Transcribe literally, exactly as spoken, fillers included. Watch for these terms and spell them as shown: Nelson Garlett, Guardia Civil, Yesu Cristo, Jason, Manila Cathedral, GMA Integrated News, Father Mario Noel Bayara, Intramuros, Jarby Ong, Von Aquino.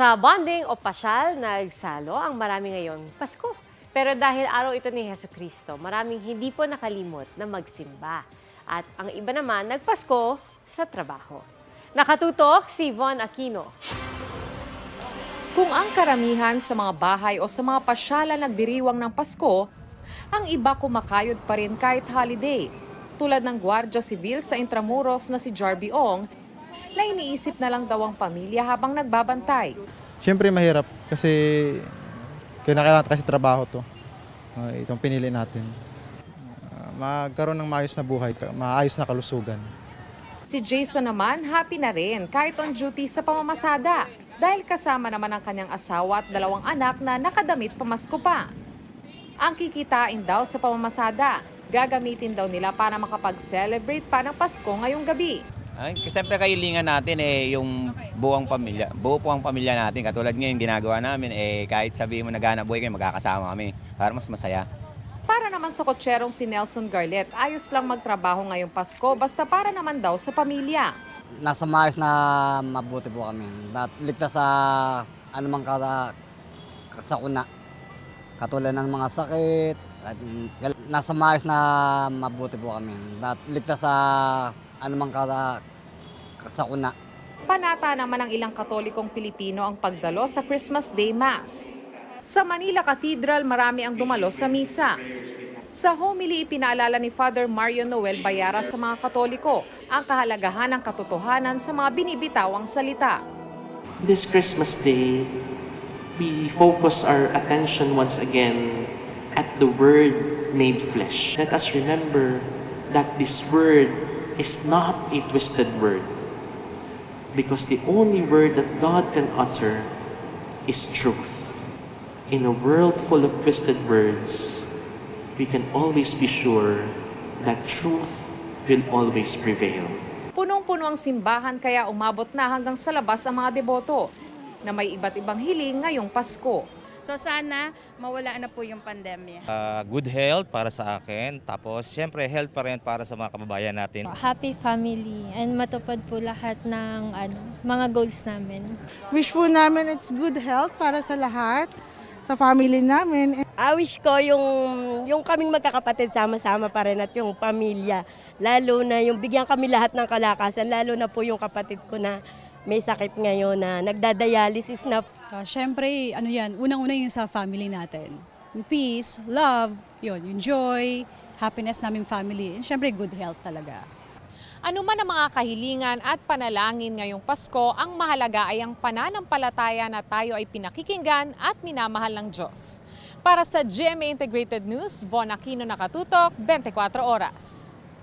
Sa bonding o pasyal, nagsalo ang marami ngayon Pasko. Pero dahil araw ito ni Yesu Cristo, maraming hindi po nakalimot na magsimba. At ang iba naman, nagpasko sa trabaho. Nakatutok si Von Aquino. Kung ang karamihan sa mga bahay o sa mga pasyalan nagdiriwang ng Pasko, ang iba kumakayod pa rin kahit holiday. Tulad ng Guardia Civil sa Intramuros na si Jarby Ong, na iniisip na lang daw ang pamilya habang nagbabantay. Siyempre mahirap kasi kailangan kasi trabaho to. Uh, itong pinili natin. Uh, magkaroon ng maayos na buhay, maayos na kalusugan. Si Jason naman happy na rin kahit on duty sa pamamasada dahil kasama naman ang kanyang asawa at dalawang anak na nakadamit pamasko pa. Ang kikitain daw sa pamamasada, gagamitin daw nila para makapag-celebrate pa ng Pasko ngayong gabi. Ay, siyempre kailangan natin eh yung buong pamilya, buo po ang pamilya natin. Katulad ngayon ginagawa namin eh kahit sabihin mo naghanap buhay kayo, magkakasama kami para mas masaya. Para naman sa kotserong si Nelson Garlett, ayos lang magtrabaho ngayong Pasko basta para naman daw sa pamilya. Nasa maayos na mabuti po kami. Ligtas sa anumang ka, sakuna. Katulad ng mga sakit, nasa maayos na mabuti po kami. Ligtas sa anumang ka, sakuna. Panata naman ng ilang Katolikong Pilipino ang pagdalo sa Christmas Day Mass. Sa Manila Cathedral, marami ang dumalo sa misa. Sa homily, ipinaalala ni Father Mario Noel Bayara sa mga Katoliko ang kahalagahan ng katotohanan sa mga binibitawang salita. This Christmas Day, we focus our attention once again at the Word made flesh. Let us remember that this Word is not a twisted word, because the only word that God can utter is truth. In a world full of twisted words, we can always be sure that truth will always prevail. Punong-puno ang simbahan kaya umabot na hanggang sa labas ang mga deboto na may iba't ibang hiling ngayong Pasko. So sana mawala na po yung pandemya. Uh, good health para sa akin, tapos siyempre health pa rin para sa mga kababayan natin. Happy family and matupad po lahat ng ano, mga goals namin. Wish po namin it's good health para sa lahat, sa family namin. I wish ko yung, yung kaming magkakapatid sama-sama pa rin at yung pamilya. Lalo na yung bigyan kami lahat ng kalakasan, lalo na po yung kapatid ko na may sakit ngayon na nagdadialysis na. Uh, Siyempre, ano yan, unang-una yung sa family natin. Yung peace, love, yun, yung joy, happiness namin family. And siyempre, good health talaga. Ano man ang mga kahilingan at panalangin ngayong Pasko, ang mahalaga ay ang pananampalataya na tayo ay pinakikinggan at minamahal ng Diyos. Para sa G M A Integrated News, Von Aquino nakatutok, twenty-four oras.